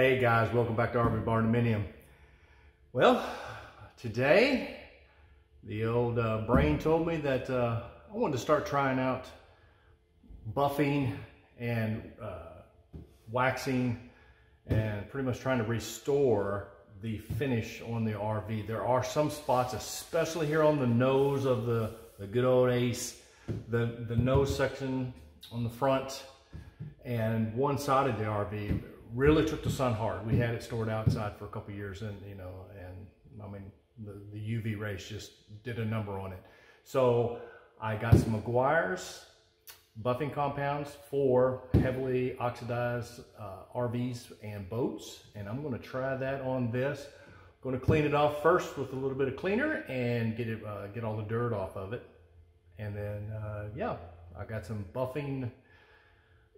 Hey guys, welcome back to RV Barndominium. Well, today the old brain told me that I wanted to start trying out buffing and waxing and pretty much trying to restore the finish on the RV. There are some spots, especially here on the nose of the good old Ace, the nose section on the front and one side of the RV really took the sun hard. We had it stored outside for a couple years, and you know, and I mean the UV rays just did a number on it. So I got some Meguiar's buffing compounds for heavily oxidized RVs and boats, and I'm going to try that on this. I'm going to clean it off first with a little bit of cleaner and get it get all the dirt off of it, and then yeah, I got some buffing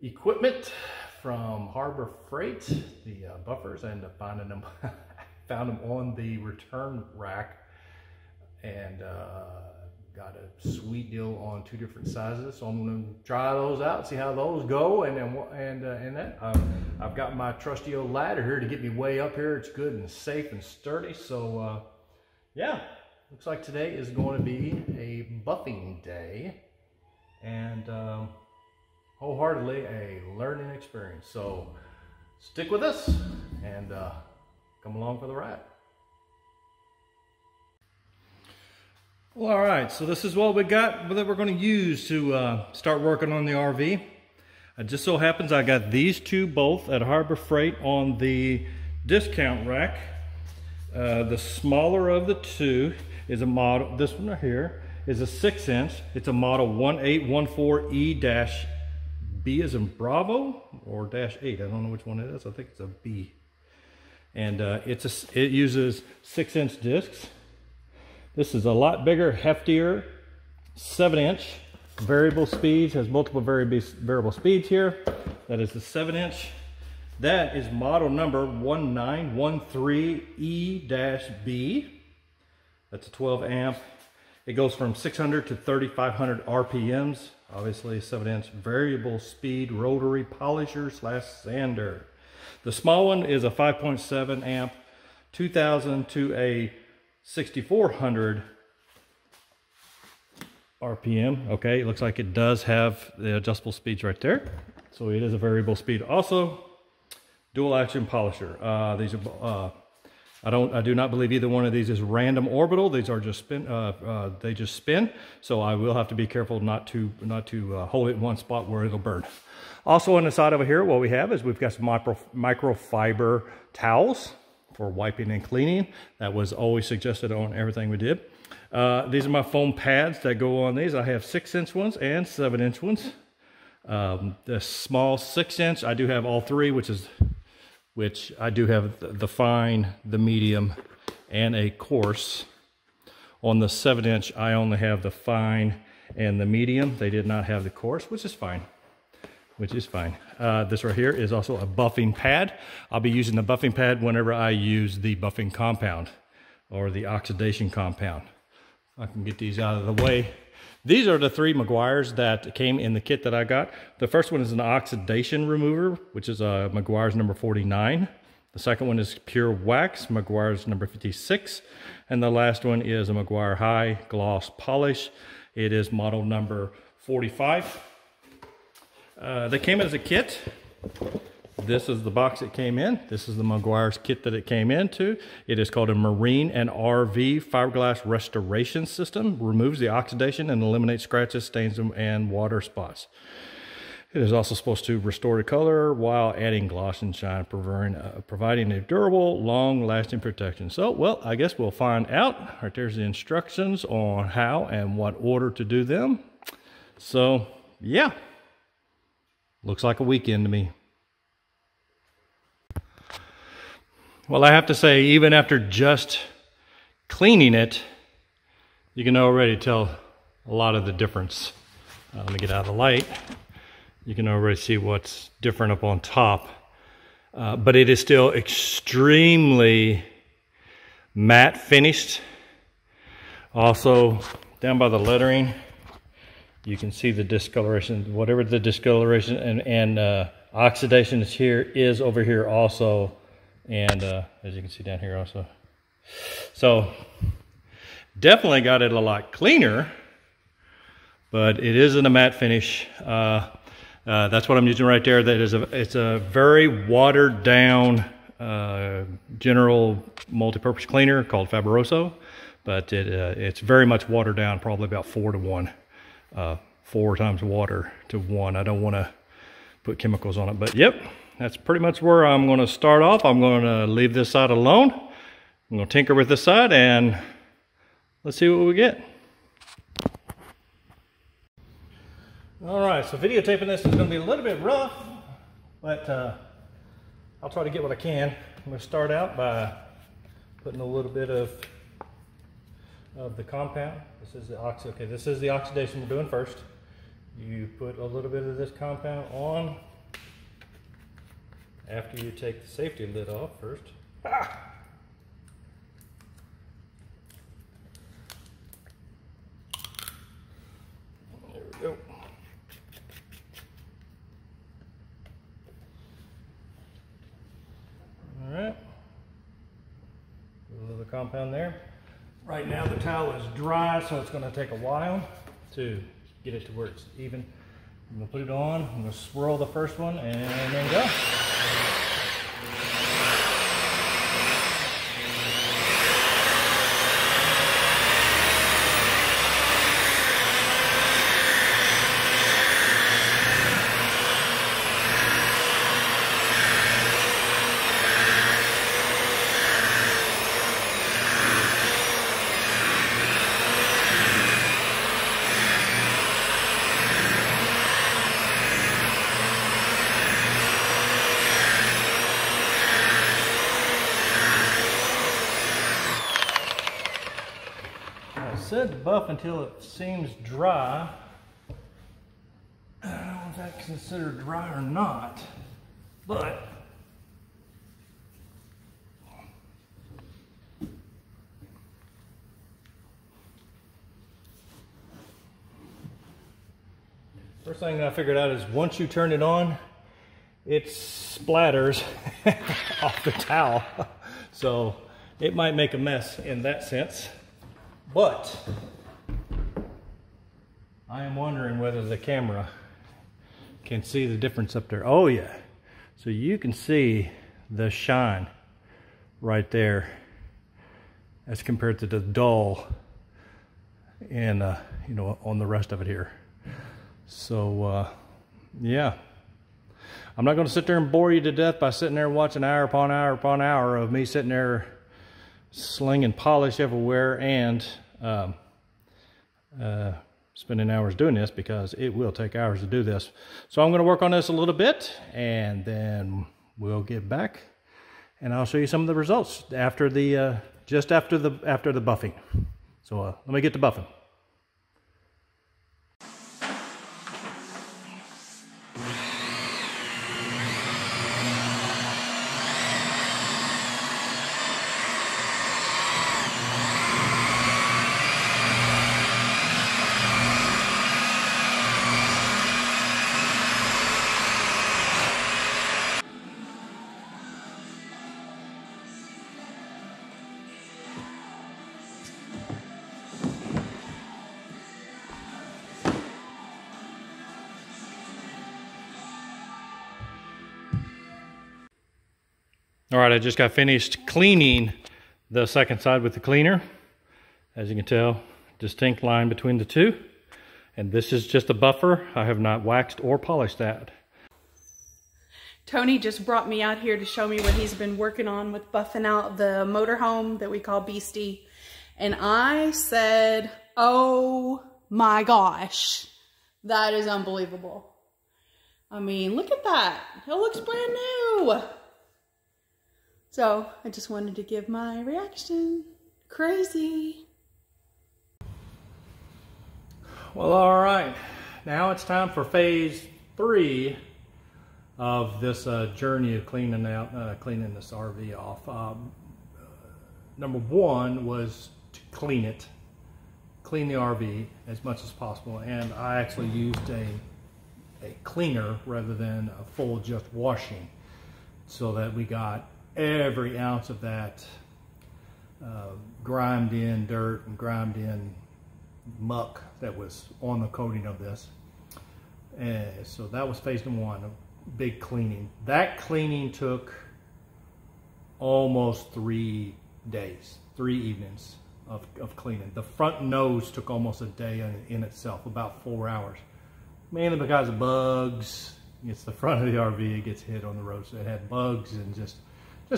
equipment from Harbor Freight, the buffers. I ended up finding them, on the return rack, and got a sweet deal on two different sizes. So I'm going to try those out, see how those go, I've got my trusty old ladder here to get me way up here. It's good and safe and sturdy. So yeah, looks like today is going to be a buffing day, and wholeheartedly a learning experience. So stick with us and come along for the ride. Well, all right, so this is what we got that we're going to use to start working on the RV. It just so happens I got these two both at Harbor Freight on the discount rack. The smaller of the two is a model, this one right here is a 6-inch. It's a model 1814E-8. B as in Bravo, or -8. I don't know which one it is. I think it's a B. And it uses 6-inch discs. This is a lot bigger, heftier, 7-inch. Variable speeds, has multiple variable speeds here. That is the 7-inch. That is model number 1913E-B. That's a 12-amp. It goes from 600 to 3,500 RPMs. Obviously a 7-inch variable speed rotary polisher / sander. The small one is a 5.7 amp 2000 to a 6,400 RPM. Okay, it looks like it does have the adjustable speeds right there. So it is a variable speed also. Dual action polisher. These are, I do not believe either one of these is random orbital. These are just spin. They just spin. So I will have to be careful not to hold it in one spot where it'll burn. Also on the side over here, what we have is we've got some microfiber towels for wiping and cleaning. That was always suggested on everything we did. These are my foam pads that go on these. I have 6-inch ones and 7-inch ones. The small 6-inch, I do have all three, which I do have the fine, the medium, and a coarse. On the 7-inch, I only have the fine and the medium. They did not have the coarse, which is fine, this right here is also a buffing pad. I'll be using the buffing pad whenever I use the buffing compound or the oxidation compound. I can get these out of the way. These are the three Meguiar's that came in the kit that I got. The first one is an oxidation remover, which is a Meguiar's number 49. The second one is pure wax, Meguiar's number 56. And the last one is a Meguiar high gloss polish. It is model number 45. They came as a kit. This is the box it came in. This is the Meguiar's kit that it came into. It is called a Marine and RV Fiberglass Restoration System. Removes the oxidation and eliminates scratches, stains, and water spots. It is also supposed to restore the color while adding gloss and shine, providing a durable, long-lasting protection. So, well, I guess we'll find out. All right, there's the instructions on how and what order to do them. So, yeah. Looks like a weekend to me. Well, I have to say, even after just cleaning it, you can already tell a lot of the difference. Let me get out of the light. You can already see what's different up on top. But it is still extremely matte finished. Also, down by the lettering, you can see the discoloration. Whatever the discoloration and oxidation is here is over here also and as you can see down here also. So definitely got it a lot cleaner, but it is in a matte finish. That's what I'm using right there. That is it's a very watered down general multi-purpose cleaner called Fabroso, but it's very much watered down, probably about 4 to 1, 4 times water to 1. I don't want to put chemicals on it, but yep, that's pretty much where I'm going to start off. I'm going to leave this side alone. I'm going to tinker with this side and let's see what we get. All right, so videotaping this is going to be a little bit rough, but I'll try to get what I can. I'm going to start out by putting a little bit of the compound. This is the oxidation we're doing first. You put a little bit of this compound on after you take the safety lid off first. Ah! There we go. All right, a little compound there. Right now the towel is dry, so it's going to take a while to get it to where it's even. I'm going to put it on, I'm going to swirl the first one and then go. Said to buff until it seems dry. I don't know if that's considered dry or not, but first thing I figured out is once you turn it on, it splatters off the towel, so it might make a mess in that sense. But I am wondering whether the camera can see the difference up there. Oh yeah, so you can see the shine right there as compared to the dull and you know, on the rest of it here. So yeah, I'm not going to sit there and bore you to death by sitting there and watching hour upon hour upon hour of me sitting there slinging polish everywhere and spending hours doing this, because it will take hours to do this. So I'm going to work on this a little bit and then we'll get back and I'll show you some of the results after the just after the buffing. So let me get to buffing. All right, I just got finished cleaning the second side with the cleaner. As you can tell, distinct line between the two. And this is just a buffer. I have not waxed or polished that. Tony just brought me out here to show me what he's been working on with buffing out the motorhome that we call Beastie. And I said, oh my gosh, that is unbelievable. I mean, look at that. It looks brand new. So, I just wanted to give my reaction. Crazy. Well, all right. Now it's time for phase 3 of this journey of cleaning this RV off. Number 1 was to clean it. Clean the RV as much as possible. And I actually used a cleaner rather than a full just washing, so that we got every ounce of that grimed in dirt and grimed in muck that was on the coating of this. And so that was phase number one, a big cleaning. That cleaning took almost 3 days, 3 evenings of cleaning. The front nose took almost a day in itself, about 4 hours, mainly because of bugs. It's the front of the RV, it gets hit on the road, so it had bugs and just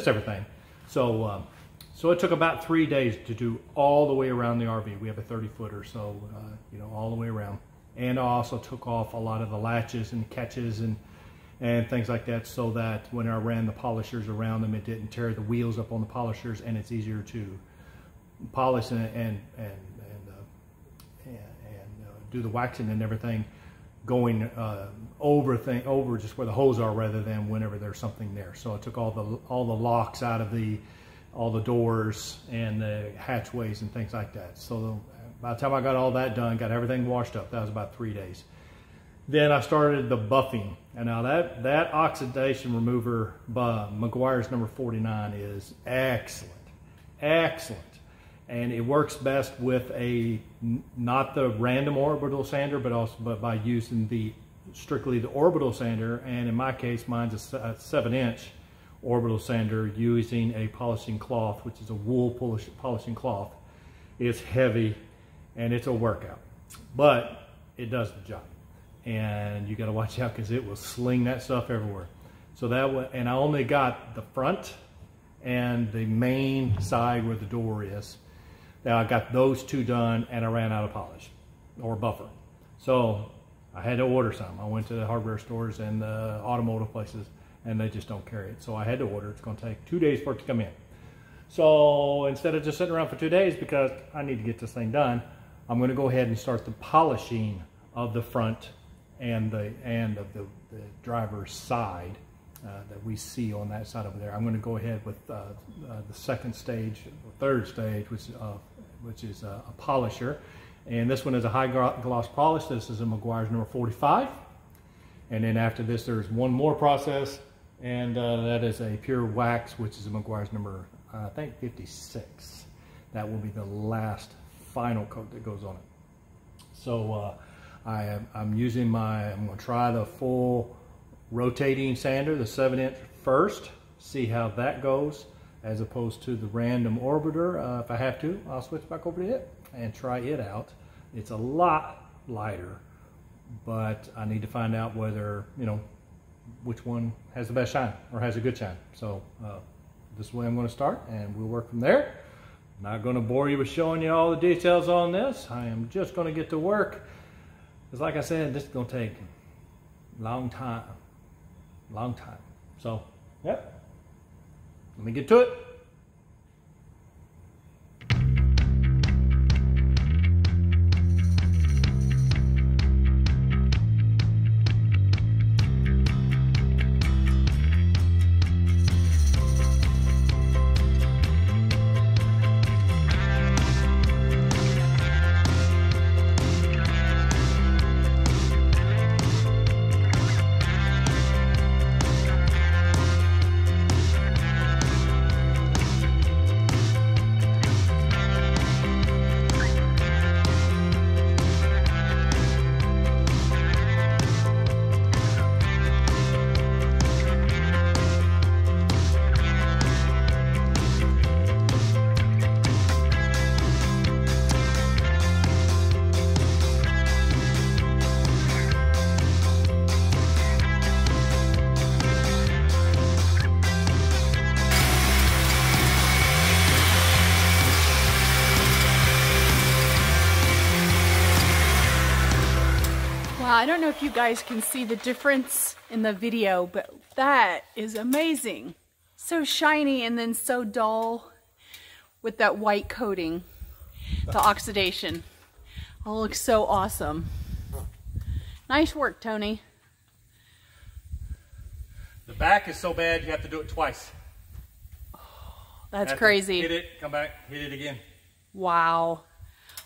everything. So so it took about 3 days to do all the way around the RV. We have a 30-footer, so you know, all the way around. And I also took off a lot of the latches and catches and things like that, so that when I ran the polishers around them, it didn't tear the wheels up on the polishers, and it's easier to polish and do the waxing and everything going over just where the holes are, rather than whenever there's something there. So I took all the locks out of all the doors and the hatchways and things like that. So by the time I got all that done, got everything washed up, that was about 3 days. Then I started the buffing. And now that oxidation remover by Meguiar's number 49 is excellent, excellent. And it works best with not the random orbital sander, but by using strictly the orbital sander. And in my case, mine's a 7-inch orbital sander using a polishing cloth, which is a wool polishing cloth. It's heavy and it's a workout, but it does the job. And you got to watch out, because it will sling that stuff everywhere. So and I only got the front and the main side where the door is. Now I got those two done, and I ran out of polish or buffer. So I had to order some. I went to the hardware stores and the automotive places, and they just don't carry it. So I had to order. It's going to take 2 days for it to come in. So instead of just sitting around for 2 days, because I need to get this thing done, I'm going to go ahead and start the polishing of the front and of the driver's side that we see on that side over there. I'm going to go ahead with the second stage, or third stage, which is a polisher. And this one is a high gloss polish. This is a Meguiar's number 45. And then after this, there's one more process, and that is a pure wax, which is a Meguiar's number, I think, 56. That will be the last final coat that goes on it. So I'm going to try the full rotating sander, the 7-inch first, see how that goes, as opposed to the random orbiter. If I have to, I'll switch back over to it and try it out. It's a lot lighter, but I need to find out whether, you know, which one has the best shine or has a good shine. So this is the way I'm going to start, and we'll work from there. Not going to bore you with showing you all the details on this. I am just going to get to work, because like I said, this is going to take a long time. So yep, let me get to it. I don't know if you guys can see the difference in the video, but that is amazing. So shiny and then so dull with that white coating, the oxidation. It looks so awesome. Nice work, Tony. The back is so bad you have to do it twice. Oh, that's crazy. Hit it, come back, hit it again. Wow.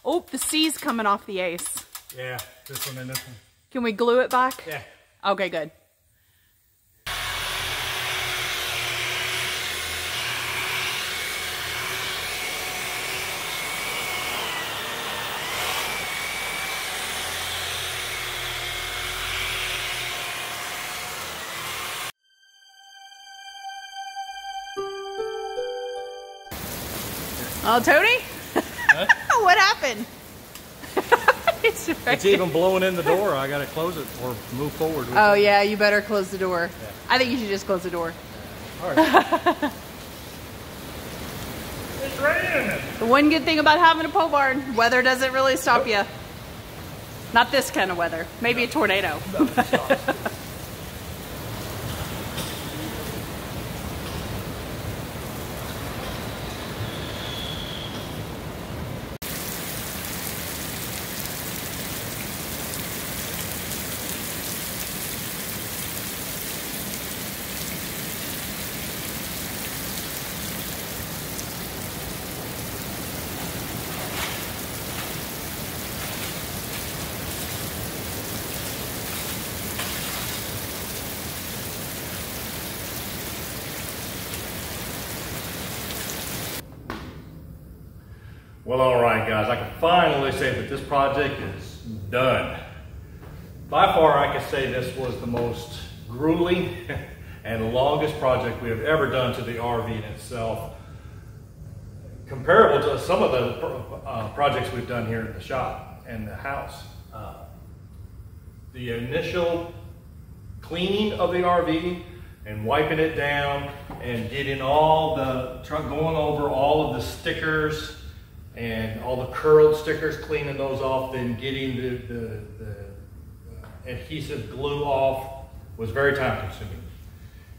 Oh, the C's coming off the Ace. Yeah, this one and this one. Can we glue it back? Yeah. Okay, good. Oh, Tony? Huh? What happened? It's even blowing in the door. I gotta close it or move forward. Oh yeah, you better close the door. Yeah. I think you should just close the door. All right. It's raining. The one good thing about having a pole barn, weather doesn't really stop you. Not this kind of weather. Maybe a tornado. Well, all right, guys, I can finally say that this project is done. By far, I can say this was the most grueling and longest project we have ever done to the RV in itself, comparable to some of the projects we've done here in the shop and the house. The initial cleaning of the RV and wiping it down and getting all the, going over all of the stickers and all the curled stickers, cleaning those off, then getting the adhesive glue off was very time consuming.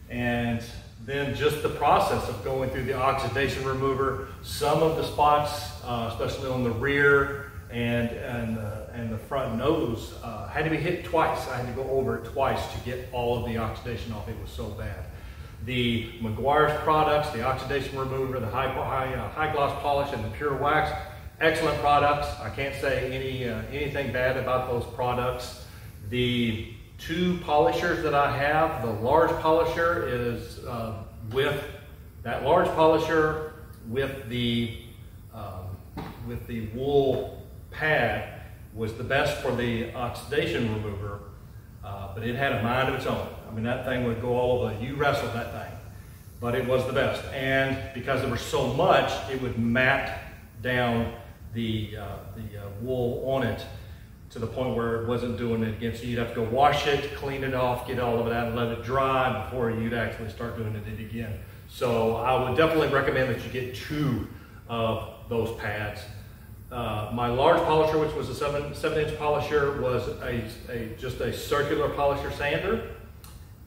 And then just the process of going through the oxidation remover, some of the spots, especially on the rear and the front nose, had to be hit twice. I had to go over it twice to get all of the oxidation off. It was so bad. The Meguiar's products, the oxidation remover, the high gloss polish, and the pure wax, excellent products. I can't say anything bad about those products. The two polishers that I have, the large polisher is with the wool pad was the best for the oxidation remover. But it had a mind of its own. I mean, that thing would go all over. You wrestled that thing, but it was the best. And because there was so much, it would mat down the wool on it to the point where it wasn't doing it again. So you'd have to go wash it, clean it off, get all of it out, and let it dry before you'd actually start doing it again. So I would definitely recommend that you get two of those pads. My large polisher, which was a seven inch polisher, was just a circular polisher sander,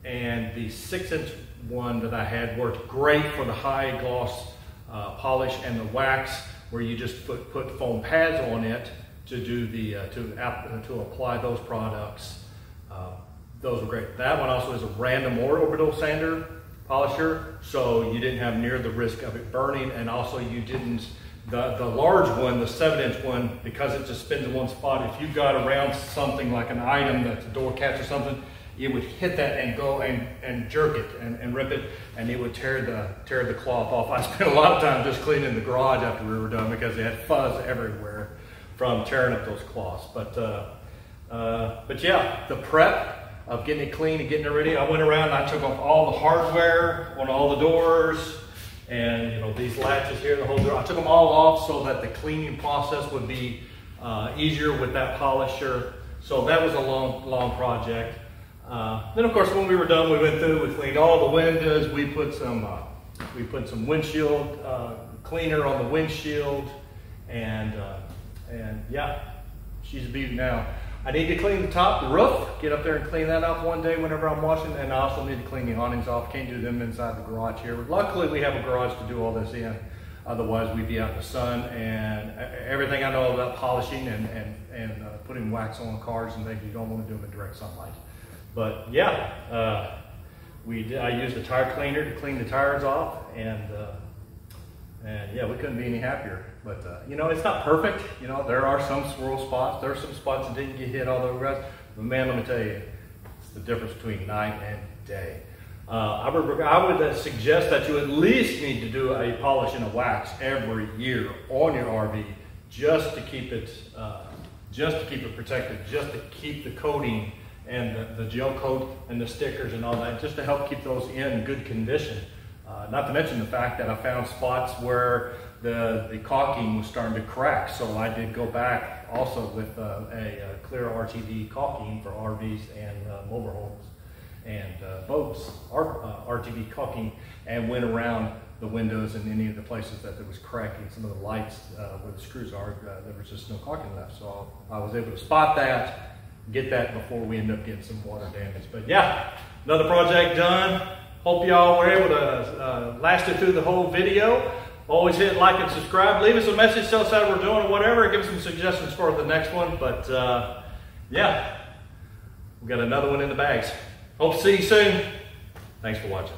and the 6 inch one that I had worked great for the high gloss polish and the wax, where you just put foam pads on it to do the to apply those products. Those were great. That one also is a random orbital sander polisher, so you didn't have near the risk of it burning, and also you didn't. The large one, the 7 inch one, because it just spins in one spot, if you got around something like an item that's a door catch or something, it would hit that and go and jerk it and rip it, and it would tear the cloth off. I spent a lot of time just cleaning the garage after we were done because they had fuzz everywhere from tearing up those cloths. But yeah, the prep of getting it clean and getting it ready, I went around and I took off all the hardware on all the doors, and you know, these latches here, the whole door, I took them all off so that the cleaning process would be easier with that polisher. So that was a long project. Then of course, when we were done, we went through, we cleaned all the windows, we put some windshield cleaner on the windshield, and yeah, she's a beauty now. I need to clean the top roof, get up there and clean that off one day whenever I'm washing, and I also need to clean the awnings off. Can't do them inside the garage here. Luckily, we have a garage to do all this in. Otherwise, we'd be out in the sun, and everything I know about polishing and putting wax on cars and things, you don't want to do them in direct sunlight. But yeah, I used a tire cleaner to clean the tires off, and yeah, we couldn't be any happier. But you know, it's not perfect. You know, there are some swirl spots. There are some spots that didn't get hit all the rest. But man, let me tell you, it's the difference between night and day. I would suggest that you at least need to do a polish and a wax every year on your RV, just to keep it protected, just to keep the coating and the gel coat and the stickers and all that, just to help keep those in good condition. Not to mention the fact that I found spots where the caulking was starting to crack, so I did go back also with a clear RTV caulking for RVs and mobile homes and boats, RTV caulking, and went around the windows and any of the places that there was cracking, some of the lights where the screws are, there was just no caulking left. So I was able to spot that, get that before we end up getting some water damage. But yeah, another project done. Hope y'all were able to last it through the whole video. Always hit like and subscribe. Leave us a message, tell us how we're doing or whatever. Give us some suggestions for the next one. But yeah, we got another one in the bags. Hope to see you soon. Thanks for watching.